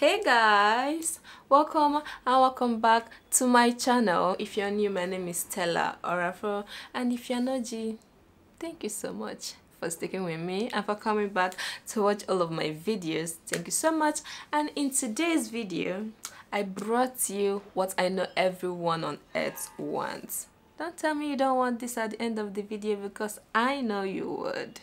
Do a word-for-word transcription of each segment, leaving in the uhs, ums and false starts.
Hey guys, welcome and welcome back to my channel. If you're new, my name is Stella Orafu, and if you're not G, thank you so much for sticking with me and for coming back to watch all of my videos. Thank you so much. And in today's video, I brought you what I know everyone on earth wants. Don't tell me you don't want this at the end of the video, because I know you would.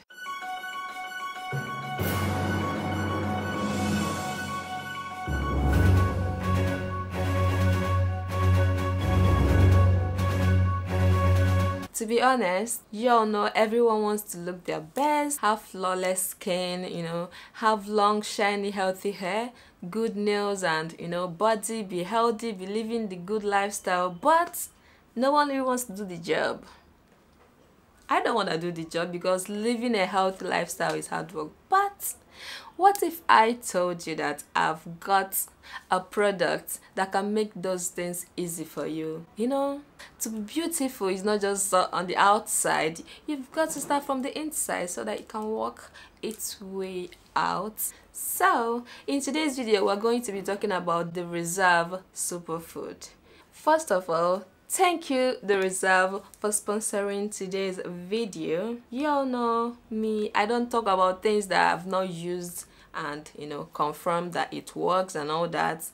To be honest, you all know everyone wants to look their best, have flawless skin, you know, have long, shiny, healthy hair, good nails, and, you know, body, be healthy, be living the good lifestyle, but no one really wants to do the job. I don't want to do the job, because living a healthy lifestyle is hard work. But what if I told you that I've got a product that can make those things easy for you? You know, to be beautiful is not just on the outside. You've got to start from the inside so that it can work its way out. So, in today's video, we're going to be talking about The Reserve Superfood. First of all, thank you, The Reserve, for sponsoring today's video. You all know me, I don't talk about things that I've not used and, you know, confirmed that it works and all that.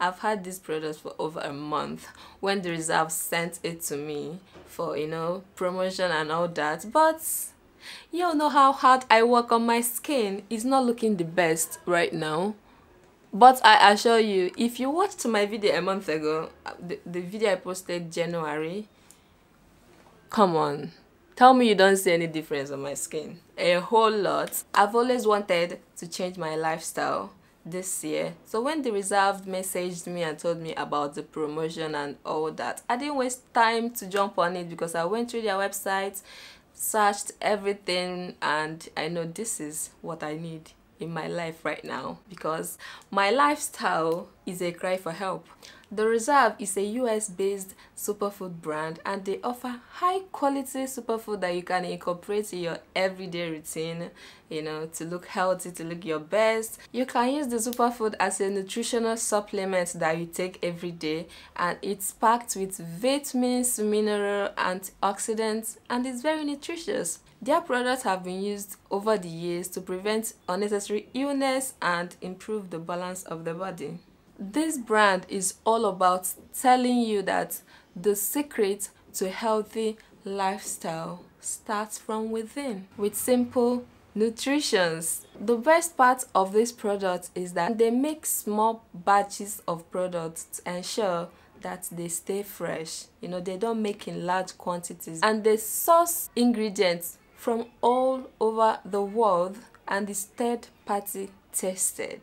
I've had this product for over a month when The Reserve sent it to me for, you know, promotion and all that. But you all know how hard I work on my skin. It's not looking the best right now. But I assure you, if you watched my video a month ago, the, the video I posted January, come on, tell me you don't see any difference on my skin. A whole lot. I've always wanted to change my lifestyle this year. So when The Reserve messaged me and told me about the promotion and all that, I didn't waste time to jump on it, because I went through their website, searched everything, and I know this is what I need in my life right now, because my lifestyle is a cry for help. The Reserve is a U S based superfood brand, and they offer high quality superfood that you can incorporate in your everyday routine, you know, to look healthy, to look your best. You can use the superfood as a nutritional supplement that you take every day, and it's packed with vitamins, minerals, antioxidants, and it's very nutritious. Their products have been used over the years to prevent unnecessary illness and improve the balance of the body. This brand is all about telling you that the secret to healthy lifestyle starts from within, with simple nutrition. The best part of this product is that they make small batches of products to ensure that they stay fresh. You know, they don't make in large quantities, and they source ingredients from all over the world and is third party tested.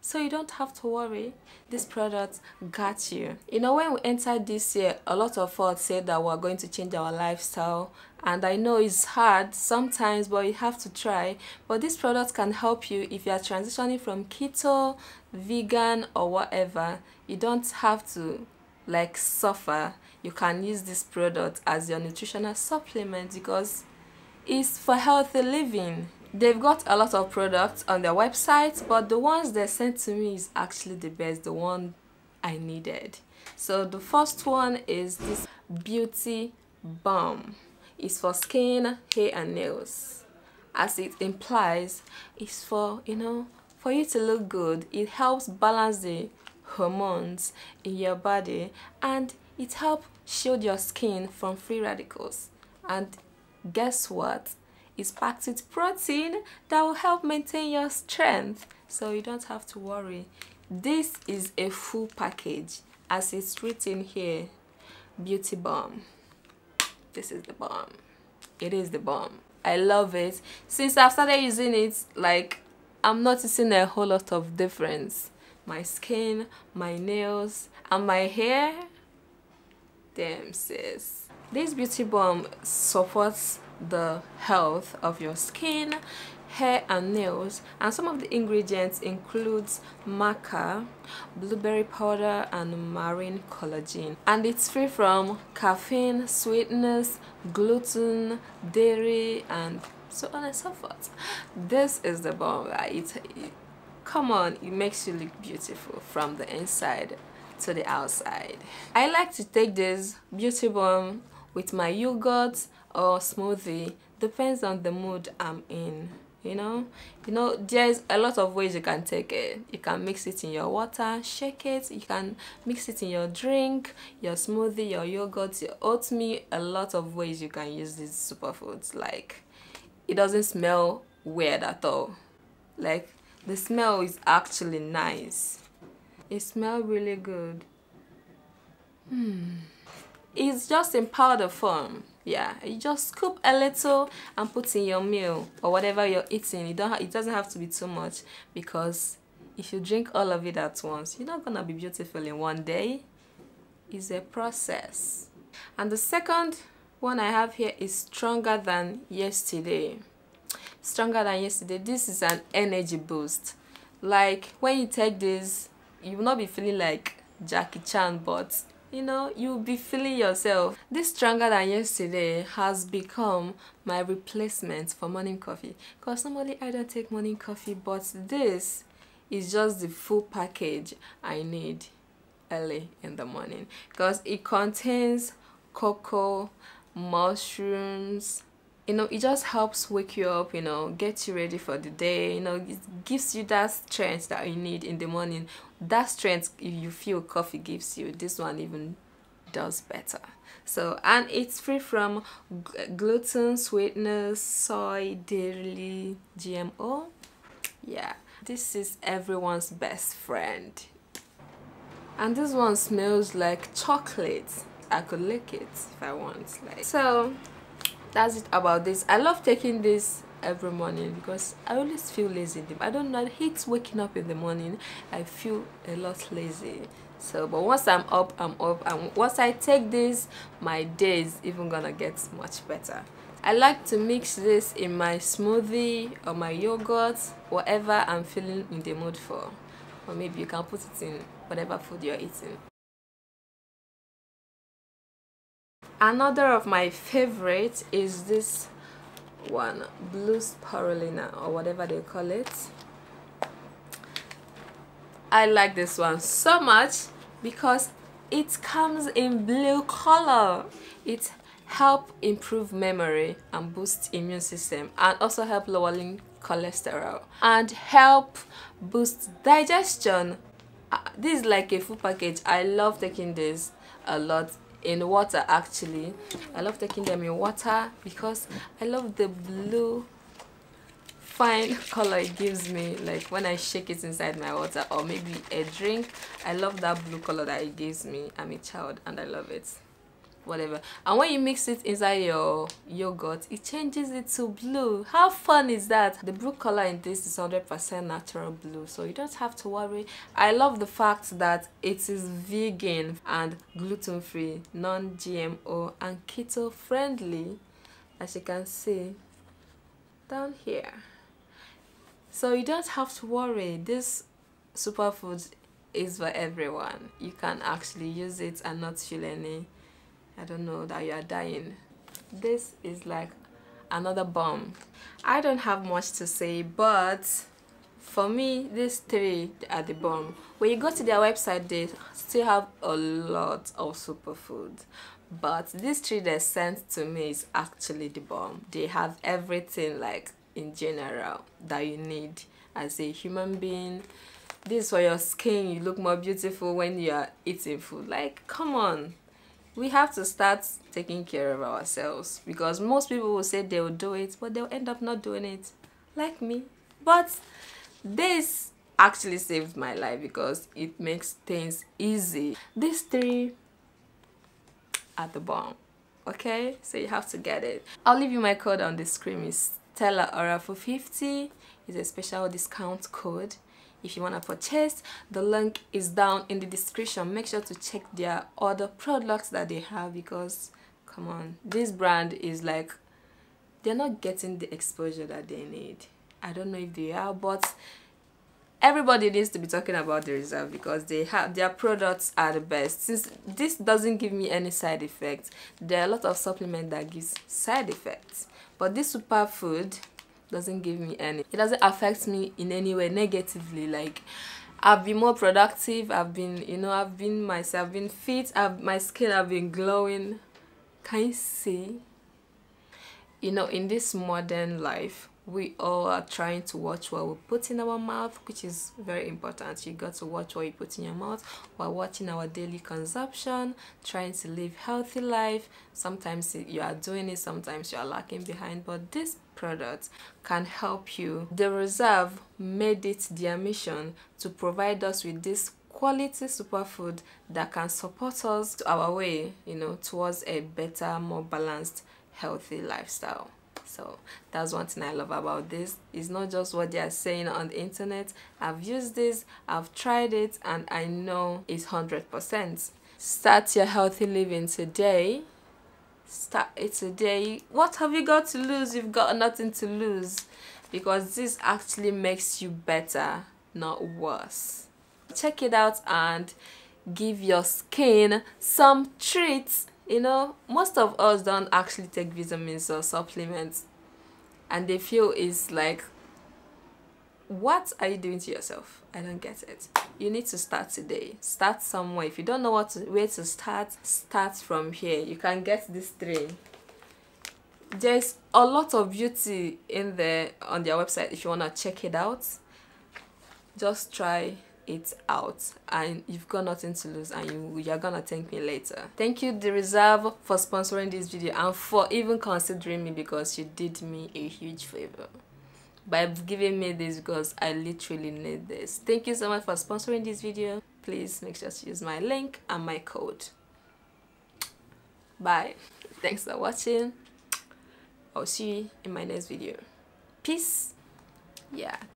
So you don't have to worry, this product got you. You know, when we entered this year, a lot of us said that we're going to change our lifestyle, and I know it's hard sometimes, but you have to try. But this product can help you if you are transitioning from keto, vegan, or whatever. You don't have to like suffer. You can use this product as your nutritional supplement, because it's for healthy living. They've got a lot of products on their website, but the ones they sent to me is actually the best, the one I needed. So the first one is this Beauty Bomb. It's for skin, hair, and nails. As it implies, it's for, you know, for you to look good. It helps balance the hormones in your body, and it helps shield your skin from free radicals. And guess what? It's packed with protein that will help maintain your strength, so you don't have to worry. This is a full package, as it's written here, Beauty Bomb. This is the bomb. It is the bomb. I love it. Since I've started using it, like, I'm noticing a whole lot of difference. My skin, my nails, and my hair. Damn, sis. This Beauty Bomb supports the health of your skin, hair, and nails, and some of the ingredients includes maca, blueberry powder, and marine collagen, and it's free from caffeine, sweetness, gluten, dairy, and so on and so forth. This is the bomb. It, it, come on, it makes you look beautiful from the inside to the outside. I like to take this Beauty Bomb with my yogurt or smoothie, depends on the mood I'm in. You know, you know, there's a lot of ways you can take it. You can mix it in your water, shake it. You can mix it in your drink, your smoothie, your yogurt, your oatmeal. A lot of ways you can use these superfoods. Like, it doesn't smell weird at all. Like, the smell is actually nice. It smells really good. Hmm. It's just in powder form. Yeah, you just scoop a little and put in your meal or whatever you're eating. You don't, it doesn't have to be too much, because if you drink all of it at once, you're not gonna be beautiful in one day. It's a process. And the second one I have here is Stronger Than Yesterday. Stronger Than Yesterday. This is an energy boost. Like, when you take this, you will not be feeling like Jackie Chan, but you know, you'll be feeling yourself. This Stronger Than Yesterday has become my replacement for morning coffee, because normally I don't take morning coffee, but this is just the full package I need early in the morning, because it contains cocoa, mushrooms. You know, it just helps wake you up, you know, get you ready for the day. You know, it gives you that strength that you need in the morning. That strength, if you feel coffee gives you, this one even does better. So, and it's free from gluten, sweetness, soy, dairy, G M O. Yeah, this is everyone's best friend. And this one smells like chocolate. I could lick it if I want. Like, so that's it about this. I love taking this every morning because I always feel lazy. I don't know, I hate waking up in the morning. I feel a lot lazy. So, but once I'm up, I'm up. And once I take this, my day is even gonna get much better. I like to mix this in my smoothie or my yogurt, whatever I'm feeling in the mood for. Or maybe you can put it in whatever food you're eating. Another of my favorites is this one, Blue Spirulina, or whatever they call it. I like this one so much because it comes in blue color. It helps improve memory and boost immune system, and also help lowering cholesterol and help boost digestion. This is like a full package. I love taking this a lot. In water, actually, I love taking them in water because I love the blue fine color it gives me. Like, when I shake it inside my water or maybe a drink, I love that blue color that it gives me. I'm a child and I love it, whatever. And when you mix it inside your yogurt, it changes it to blue. How fun is that? The blue color in this is one hundred percent natural blue, so you don't have to worry. I love the fact that it is vegan and gluten-free, non G M O and keto friendly, as you can see down here. So you don't have to worry. This superfood is for everyone. You can actually use it and not feel any, I don't know, that you are dying. This is like another bomb. I don't have much to say, but for me, these three are the bomb. When you go to their website, they still have a lot of superfood, but these three they sent to me is actually the bomb. They have everything, like, in general, that you need as a human being. This for your skin, you look more beautiful when you are eating food. Like, come on. We have to start taking care of ourselves, because most people will say they'll do it, but they'll end up not doing it, like me. But this actually saved my life because it makes things easy. These three are the bomb, okay? So you have to get it. I'll leave you my code on the screen. It's Stella Orafu fifty. It's a special discount code. If you want to purchase, the link is down in the description. Make sure to check their other products that they have, because come on, this brand is like, they're not getting the exposure that they need. I don't know if they are, but everybody needs to be talking about The Reserve, because they have, their products are the best. Since this doesn't give me any side effects, there are a lot of supplements that gives side effects, but this superfood doesn't give me any. It doesn't affect me in any way negatively. Like, I've been more productive, I've been, you know, I've been myself, I've been fit, I've, my skin, I've been glowing. Can you see? You know, in this modern life, we all are trying to watch what we put in our mouth, which is very important. You got to watch what you put in your mouth. We're watching our daily consumption, trying to live healthy life. Sometimes you are doing it, sometimes you are lacking behind, but this product can help you. The Reserve made it their mission to provide us with this quality superfood that can support us to our way, you know, towards a better, more balanced, healthy lifestyle. So that's one thing I love about this. It's not just what they are saying on the internet. I've used this, I've tried it, and I know it's one hundred percent. Start your healthy living today. Start it today. What have you got to lose? You've got nothing to lose, because this actually makes you better, not worse. Check it out and give your skin some treats. You know, most of us don't actually take vitamins or supplements, and they feel it's like, what are you doing to yourself? I don't get it. You need to start today. Start somewhere. If you don't know what to, where to start, start from here. You can get this three. There's a lot of beauty in there on their website. If you want to check it out, just try it out, and you've got nothing to lose, and you, you're gonna thank me later. Thank you, The Reserve, for sponsoring this video and for even considering me, because you did me a huge favor by giving me this, because I literally need this. Thank you so much for sponsoring this video. Please make sure to use my link and my code. Bye. Thanks for watching. I'll see you in my next video. Peace. Yeah.